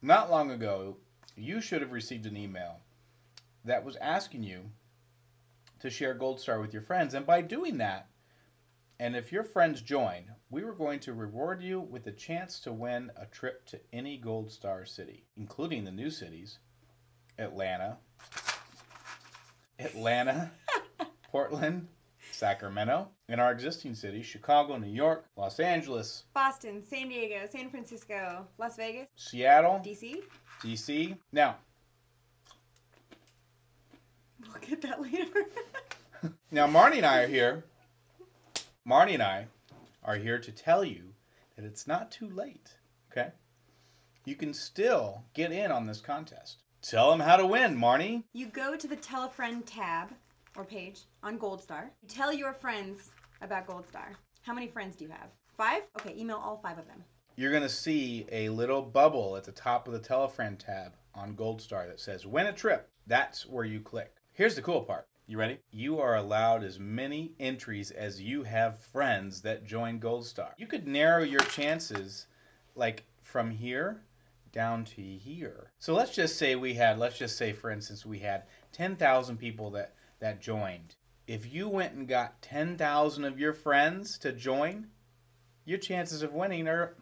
Not long ago, you should have received an email that was asking you to share Goldstar with your friends. And by doing that, and if your friends join, we were going to reward you with a chance to win a trip to any Goldstar city, including the new cities, Atlanta, Portland, Sacramento, and our existing cities, Chicago, New York, Los Angeles, Boston, San Diego, San Francisco, Las Vegas, Seattle, DC. Now, we'll get that later. Now, Marnie and I are here to tell you that it's not too late, okay? You can still get in on this contest. Tell them how to win, Marnie. You go to the Tell a Friend tab or page on Goldstar. You tell your friends about Goldstar. How many friends do you have? 5? Okay, email all 5 of them. You're going to see a little bubble at the top of the Tell a Friend tab on Goldstar that says win a trip. That's where you click. Here's the cool part. You ready? You are allowed as many entries as you have friends that join Goldstar. You could narrow your chances like from here down to here. So let's just say for instance we had 10,000 people that joined. If you went and got 10,000 of your friends to join, your chances of winning are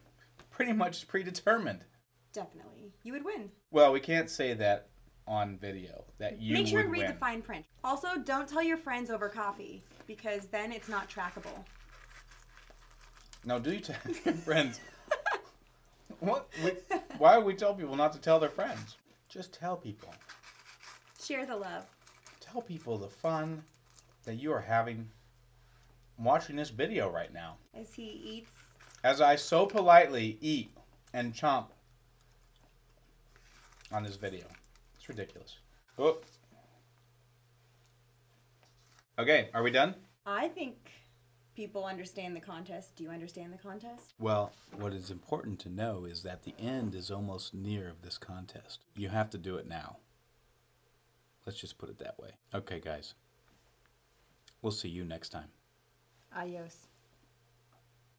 pretty much predetermined. Definitely. You would win. Well, we can't say that on video, that you would win. Make sure and read the fine print. Also, don't tell your friends over coffee, because then it's not trackable. Now, do you tell your friends? What? Why would we tell people not to tell their friends? Just tell people. Share the love. Tell people the fun that you are having watching this video right now. As he eats. As I so politely eat and chomp on this video. It's ridiculous. Oh. Okay, are we done? I think people understand the contest. Do you understand the contest? Well, what is important to know is that the end is almost near of this contest. You have to do it now. Let's just put it that way. Okay, guys. We'll see you next time. Adios.